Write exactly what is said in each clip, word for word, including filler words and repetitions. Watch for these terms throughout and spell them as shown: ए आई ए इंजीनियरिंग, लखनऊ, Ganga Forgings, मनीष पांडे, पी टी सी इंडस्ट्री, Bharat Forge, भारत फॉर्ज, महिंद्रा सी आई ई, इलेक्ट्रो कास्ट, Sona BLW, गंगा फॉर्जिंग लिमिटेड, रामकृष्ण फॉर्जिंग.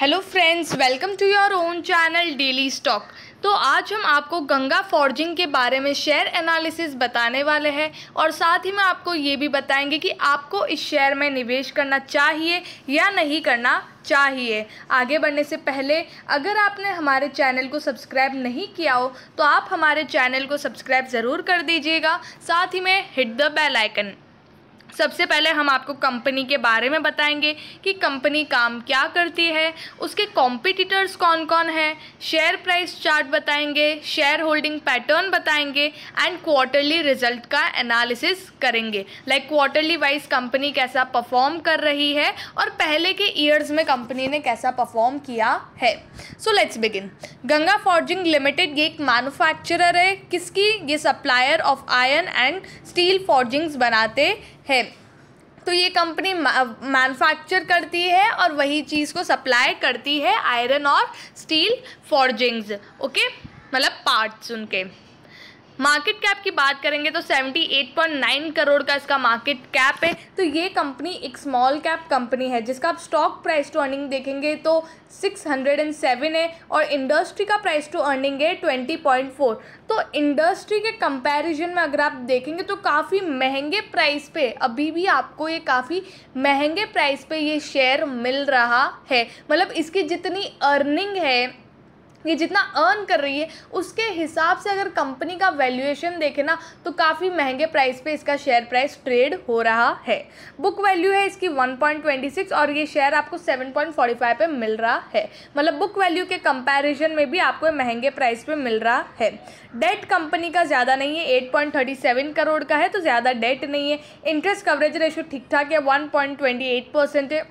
Hello friends, welcome to your own channel daily stock. तो आज हम आपको गंगा फॉर्जिंग के बारे में शेयर एनालिसिस बताने वाले हैं और साथ ही में आपको ये भी बताएंगे कि आपको इस शेयर में निवेश करना चाहिए या नहीं करना चाहिए। आगे बढ़ने से पहले अगर आपने हमारे चैनल को सब्सक्राइब नहीं किया हो तो आप हमारे चैनल को सब्सक्राइब ज़रूर कर दीजिएगा, साथ ही में हिट द बेल आइकन। सबसे पहले हम आपको कंपनी के बारे में बताएंगे कि कंपनी काम क्या करती है, उसके कॉम्पिटिटर्स कौन कौन हैं, शेयर प्राइस चार्ट बताएंगे, शेयर होल्डिंग पैटर्न बताएंगे एंड क्वार्टरली रिजल्ट का एनालिसिस करेंगे। लाइक क्वार्टरली वाइज कंपनी कैसा परफॉर्म कर रही है और पहले के ईयर्स में कंपनी ने कैसा परफॉर्म किया है। So let's begin. गंगा फॉर्जिंग लिमिटेड ये एक मैन्युफैक्चरर है किसकी, ये supplier of iron and steel forgings बनाते है। तो ये कंपनी मैन्युफैक्चर करती है और वही चीज़ को सप्लाई करती है आयरन और स्टील फॉर्जिंग्स, ओके, मतलब पार्ट्स उनके। मार्केट कैप की बात करेंगे तो अठहत्तर पॉइंट नौ करोड़ का इसका मार्केट कैप है। तो ये कंपनी एक स्मॉल कैप कंपनी है जिसका आप स्टॉक प्राइस टू अर्निंग देखेंगे तो छह सौ सात है और इंडस्ट्री का प्राइस टू अर्निंग है बीस पॉइंट चार। तो इंडस्ट्री के कंपैरिजन में अगर आप देखेंगे तो काफ़ी महंगे प्राइस पे अभी भी आपको ये काफ़ी महंगे प्राइस पे ये शेयर मिल रहा है। मतलब इसकी जितनी अर्निंग है, ये जितना अर्न कर रही है, उसके हिसाब से अगर कंपनी का वैल्यूएशन देखें ना तो काफ़ी महंगे प्राइस पे इसका शेयर प्राइस ट्रेड हो रहा है। बुक वैल्यू है इसकी वन पॉइंट दो छह और ये शेयर आपको सेवन पॉइंट चार पाँच पे मिल रहा है। मतलब बुक वैल्यू के कंपैरिजन में भी आपको महंगे प्राइस पे मिल रहा है। डेट कंपनी का ज़्यादा नहीं है, आठ पॉइंट तीन सात करोड़ का है, तो ज़्यादा डेट नहीं है। इंटरेस्ट कवरेज रेशो ठीक ठाक है, वन पॉइंट दो आठ परसेंट है।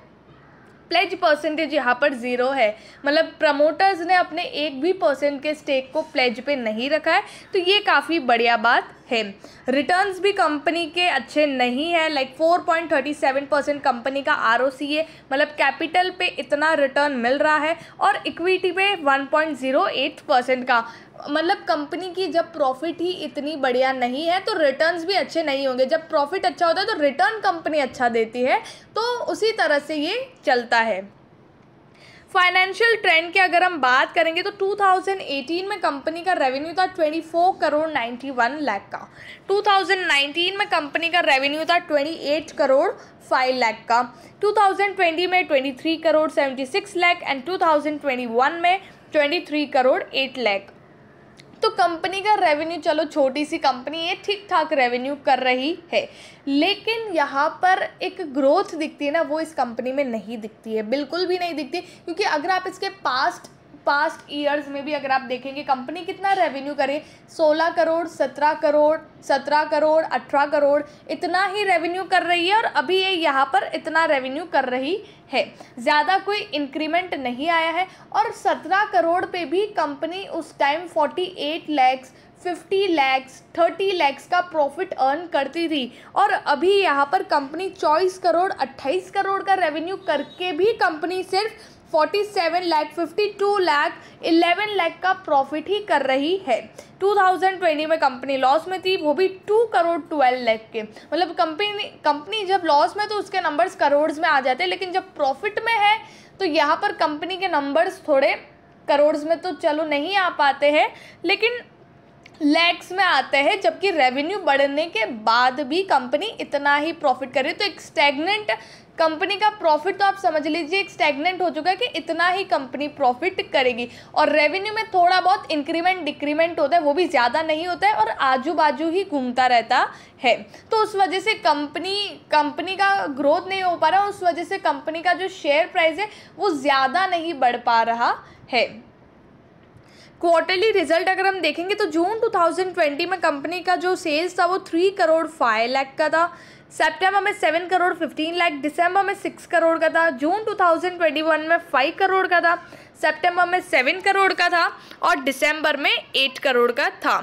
प्लेज परसेंटेज यहाँ पर ज़ीरो है, मतलब प्रमोटर्स ने अपने एक भी परसेंट के स्टेक को प्लेज पे नहीं रखा है, तो ये काफ़ी बढ़िया बात है। रिटर्न्स भी कंपनी के अच्छे नहीं है, लाइक चार पॉइंट तीन सात परसेंट कंपनी का आरओसी है, मतलब कैपिटल पे इतना रिटर्न मिल रहा है और इक्विटी पे वन पॉइंट ज़ीरो आठ परसेंट का, मतलब कंपनी की जब प्रॉफिट ही इतनी बढ़िया नहीं है तो रिटर्न्स भी अच्छे नहीं होंगे। जब प्रॉफिट अच्छा होता है तो रिटर्न कंपनी अच्छा देती है, तो उसी तरह से ये चलता है। फाइनेंशियल ट्रेंड की अगर हम बात करेंगे तो टू थाउजेंड एटीन में कंपनी का रेवेन्यू था चौबीस करोड़ इक्यानवे लाख का, टू थाउजेंड नाइनटीन में कंपनी का रेवेन्यू था अट्ठाईस करोड़ पाँच लाख का, टू थाउजेंड ट्वेंटी में तेईस करोड़ छिहत्तर lakh and two thousand twenty one में तेईस करोड़ आठ लाख। तो कंपनी का रेवेन्यू, चलो छोटी सी कंपनी है, ठीक ठाक रेवेन्यू कर रही है, लेकिन यहाँ पर एक ग्रोथ दिखती है ना, वो इस कंपनी में नहीं दिखती है, बिल्कुल भी नहीं दिखती। क्योंकि अगर आप इसके पास्ट पास्ट ईयर्स में भी अगर आप देखेंगे कंपनी कितना रेवेन्यू करे, सोलह करोड़, सत्रह करोड़, सत्रह करोड़, अठारह करोड़, इतना ही रेवेन्यू कर रही है और अभी ये यहाँ पर इतना रेवेन्यू कर रही है। ज़्यादा कोई इंक्रीमेंट नहीं आया है और सत्रह करोड़ पे भी कंपनी उस टाइम अड़तालीस लाख, पचास लाख, तीस लाख का प्रॉफिट अर्न करती थी और अभी यहाँ पर कंपनी चौबीस करोड़, अट्ठाईस करोड़ का रेवेन्यू करके भी कंपनी सिर्फ सैंतालीस लाख, बावन लाख, ग्यारह लाख का प्रॉफिट ही कर रही है। टू थाउजेंड ट्वेंटी में कंपनी लॉस में थी, वो भी दो करोड़ बारह लाख के, मतलब कंपनी कंपनी जब लॉस में तो उसके नंबर्स करोड़्स में आ जाते हैं, लेकिन जब प्रॉफिट में है तो यहाँ पर कंपनी के नंबर्स थोड़े करोड़्स में तो चलो नहीं आ पाते हैं, लेकिन लैक्स में आते हैं, जबकि रेवेन्यू बढ़ने के बाद भी कंपनी इतना ही प्रॉफिट कर रही है। तो एक स्टैग्नेंट कंपनी का प्रॉफिट तो आप समझ लीजिए एक स्टैग्नेंट हो चुका है कि इतना ही कंपनी प्रॉफिट करेगी। और रेवेन्यू में थोड़ा बहुत इंक्रीमेंट डिक्रीमेंट होता है, वो भी ज़्यादा नहीं होता है और आजू बाजू ही घूमता रहता है। तो उस वजह से कंपनी कंपनी का ग्रोथ नहीं हो पा रहा, उस वजह से कंपनी का जो शेयर प्राइस है वो ज़्यादा नहीं बढ़ पा रहा है। क्वार्टरली रिजल्ट अगर हम देखेंगे तो जून टू थाउजेंड ट्वेंटी में कंपनी का जो सेल्स था वो तीन करोड़ पाँच लाख का था, सितंबर में सात करोड़ पंद्रह लाख, दिसंबर में छह करोड़ का था, June two thousand twenty one में पाँच करोड़ का था, सितंबर में सात करोड़ का था और दिसंबर में आठ करोड़ का था।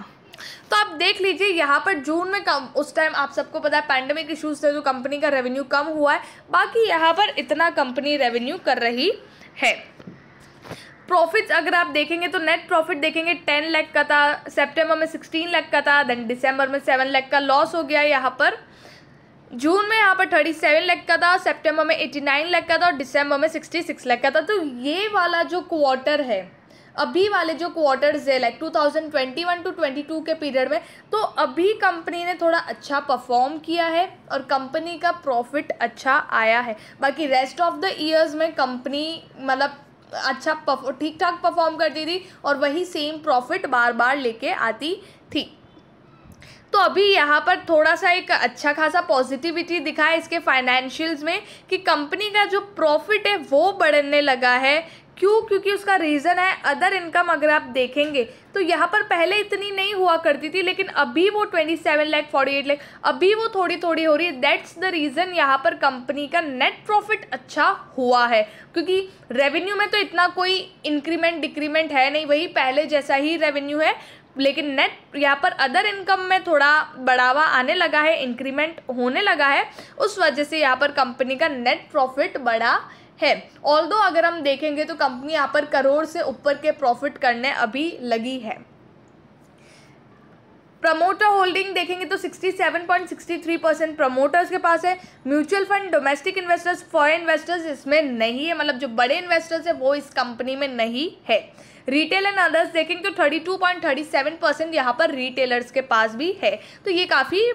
तो आप देख लीजिए यहाँ पर जून में कम, उस टाइम आप सबको पता है पैंडेमिक इश्यूज से तो कंपनी का रेवेन्यू कम हुआ है, बाकी यहाँ पर इतना कंपनी रेवेन्यू कर रही है। प्रॉफिट्स अगर आप देखेंगे तो नेट प्रॉफिट देखेंगे दस लाख का था, सितंबर में सोलह लाख का था, देन दिसंबर में सात लाख का लॉस हो गया यहाँ पर। जून में यहाँ पर सैंतीस लाख का था, सितंबर में नवासी लाख का था और दिसंबर में छियासठ लाख का था। तो ये वाला जो क्वार्टर है, अभी वाले जो क्वार्टर्स है like two thousand twenty one two twenty two के पीरियड में, तो अभी कंपनी ने थोड़ा अच्छा परफॉर्म किया है और कंपनी का प्रॉफिट अच्छा आया है। बाकी रेस्ट ऑफ द ईयर्स में कंपनी मतलब अच्छा ठीक ठाक परफॉर्म करती थी और वही सेम प्रॉफिट बार बार लेके आती थी। तो अभी यहाँ पर थोड़ा सा एक अच्छा खासा पॉजिटिविटी दिखा है इसके फाइनेंशियल्स में कि कंपनी का जो प्रॉफिट है वो बढ़ने लगा है। क्यों? क्योंकि उसका रीज़न है अदर इनकम। अगर आप देखेंगे तो यहाँ पर पहले इतनी नहीं हुआ करती थी, लेकिन अभी वो सत्ताईस लाख अड़तालीस लाख अभी वो थोड़ी थोड़ी हो रही है। दैट्स द रीज़न यहाँ पर कंपनी का नेट प्रॉफिट अच्छा हुआ है, क्योंकि रेवेन्यू में तो इतना कोई इंक्रीमेंट डिक्रीमेंट है नहीं, वही पहले जैसा ही रेवेन्यू है, लेकिन नेट यहाँ पर अदर इनकम में थोड़ा बढ़ावा आने लगा है, इंक्रीमेंट होने लगा है, उस वजह से यहाँ पर कंपनी का नेट प्रॉफिट बढ़ा है। ऑल्दो अगर हम देखेंगे तो कंपनी यहाँ पर करोड़ से ऊपर के प्रॉफिट करने अभी लगी है। प्रमोटर होल्डिंग देखेंगे तो सड़सठ पॉइंट छह तीन परसेंट प्रमोटर्स के पास है। Mutual fund, domestic investors, foreign investors इसमें नहीं है, मतलब जो बड़े इन्वेस्टर्स है वो इस कंपनी में नहीं है। रिटेल एंड अदर्स देखेंगे तो बत्तीस पॉइंट तीन सात परसेंट यहाँ पर रिटेलर्स के पास भी है। तो ये काफ़ी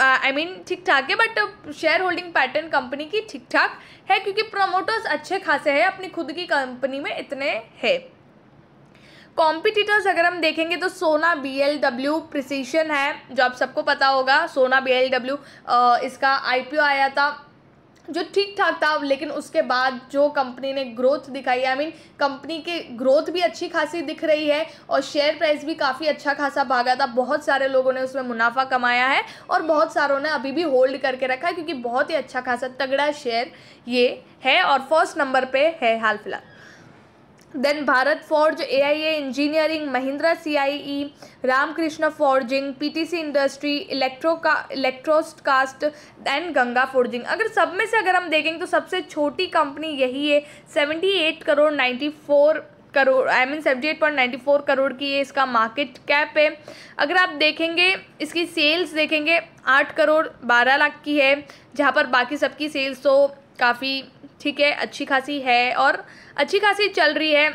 आई मीन ठीक ठाक है, but share holding pattern company की ठीक ठाक है क्योंकि प्रमोटर्स अच्छे खासे हैं, अपनी खुद की कंपनी में इतने हैं। कॉम्पिटिटर्स अगर हम देखेंगे तो सोना बी एल डब्ल्यू प्रिसीशन है, जो आप सबको पता होगा। सोना बी एल डब्ल्यू इसका आई पी ओ आया था जो ठीक ठाक था, लेकिन उसके बाद जो कंपनी ने ग्रोथ दिखाई, आई मीन कंपनी के ग्रोथ भी अच्छी खासी दिख रही है और शेयर प्राइस भी काफ़ी अच्छा खासा भागा था। बहुत सारे लोगों ने उसमें मुनाफा कमाया है और बहुत सारों ने अभी भी होल्ड करके रखा है क्योंकि बहुत ही अच्छा खासा तगड़ा शेयर ये है और फर्स्ट नंबर पे है हाल फिलहाल। Then भारत फॉर्ज, ए आई ए इंजीनियरिंग, महिंद्रा सी आई ई, रामकृष्ण फॉर्जिंग, पी टी सी इंडस्ट्री, Electro का इलेक्ट्रो कास्ट and Ganga forging. अगर सब में से अगर हम देखेंगे तो सबसे छोटी कंपनी यही है। अठहत्तर करोड़ चौरानवे crore I mean seventy eight point ninety four crore की ये इसका मार्केट कैप है। अगर आप देखेंगे इसकी सेल्स देखेंगे आठ करोड़ बारह लाख की है, जहाँ पर बाकी सबकी सेल्स तो काफ़ी ठीक है, अच्छी खासी है और अच्छी खासी चल रही है।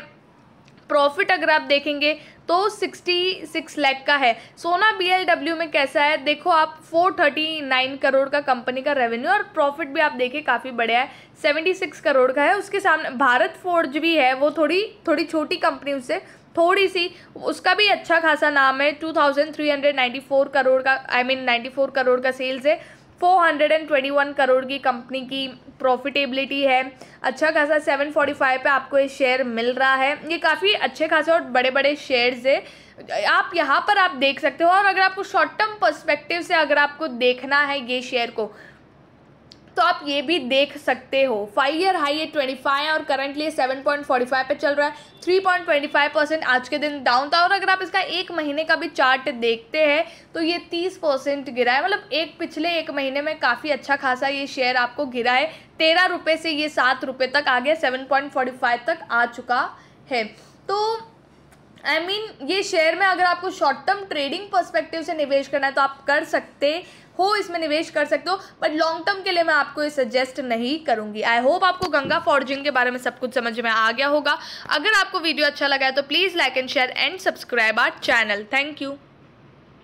प्रॉफिट अगर आप देखेंगे तो छियासठ लाख का है। सोना बी एल डब्ल्यू में कैसा है देखो आप, चार सौ उनतालीस करोड़ का कंपनी का रेवेन्यू और प्रॉफिट भी आप देखिए काफ़ी बढ़िया है, छिहत्तर करोड़ का है। उसके सामने भारत फोर्ज भी है, वो थोड़ी थोड़ी छोटी कंपनी उससे थोड़ी सी, उसका भी अच्छा खासा नाम है। तेईस सौ चौरानवे करोड़ का आई मीन चौरानवे करोड़ का सेल्स है, चार सौ इक्कीस करोड़ की कंपनी की प्रॉफिटेबिलिटी है, अच्छा खासा सात सौ पैंतालीस पे आपको ये शेयर मिल रहा है। ये काफ़ी अच्छे खासे और बड़े बड़े शेयर्स है, आप यहाँ पर आप देख सकते हो। और अगर आपको शॉर्ट टर्म पर्सपेक्टिव से अगर आपको देखना है ये शेयर को तो आप ये भी देख सकते हो। फाइव ईयर हाई है पच्चीस और करंटली सात पॉइंट चार पाँच पे चल रहा है, तीन पॉइंट दो पाँच परसेंट आज के दिन डाउन था। और अगर आप इसका एक महीने का भी चार्ट देखते हैं तो ये तीस परसेंट गिरा है, मतलब एक पिछले एक महीने में काफ़ी अच्छा खासा ये शेयर आपको गिरा है। तेरह रुपये से ये सात रुपये तक आ गया, सात पॉइंट चार पाँच तक आ चुका है। तो आई I मीन mean, ये शेयर में अगर आपको शॉर्ट टर्म ट्रेडिंग पर्सपेक्टिव से निवेश करना है तो आप कर सकते हो, इसमें निवेश कर सकते हो, बट लॉन्ग टर्म के लिए मैं आपको ये सजेस्ट नहीं करूँगी। आई होप आपको गंगा फॉर्जिंग के बारे में सब कुछ समझ में आ गया होगा। अगर आपको वीडियो अच्छा लगा है तो please like and share and subscribe our channel. Thank you.